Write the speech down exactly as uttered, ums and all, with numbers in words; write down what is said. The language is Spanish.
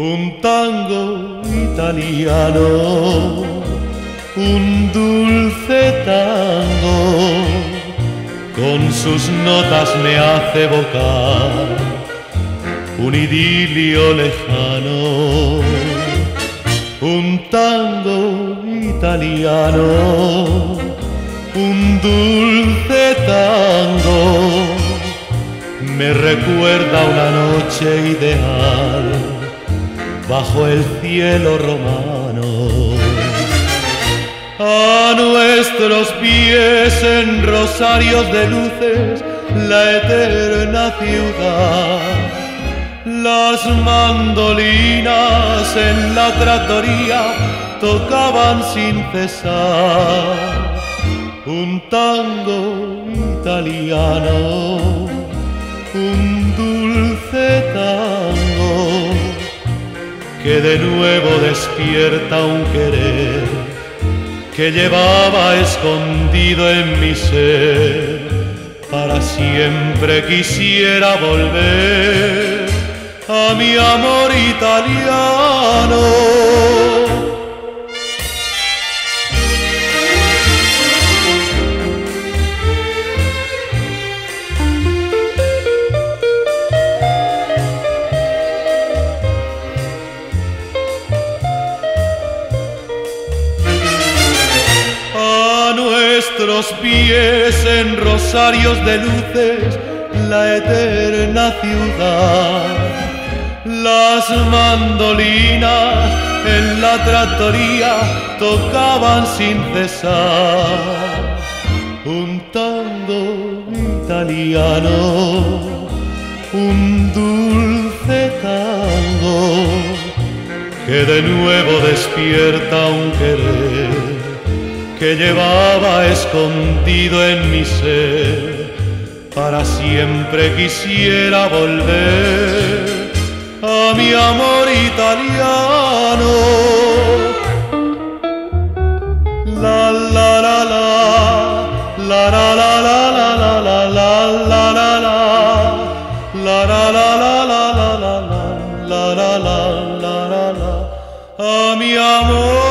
un tango italiano, un dulce tango, con sus notas me hace evocar un idilio lejano. Un tango italiano, un dulce tango, me recuerda una noche ideal bajo el cielo romano. A nuestros pies en rosarios de luces la eterna ciudad, las mandolinas en la trattoria tocaban sin cesar un tango italiano, un dulce tango que de nuevo despierta un querer que llevaba escondido en mi ser. Para siempre quisiera volver a mi amor italiano. Nuestros pies en rosarios de luces la eterna ciudad, las mandolinas en la trattoria tocaban sin cesar un tango italiano, un dulce tango que de nuevo despierta un querer que llevaba escondido en mi ser. Para siempre quisiera volver a mi amor italiano. La la la la, la la la la la la la la la. A mi amor.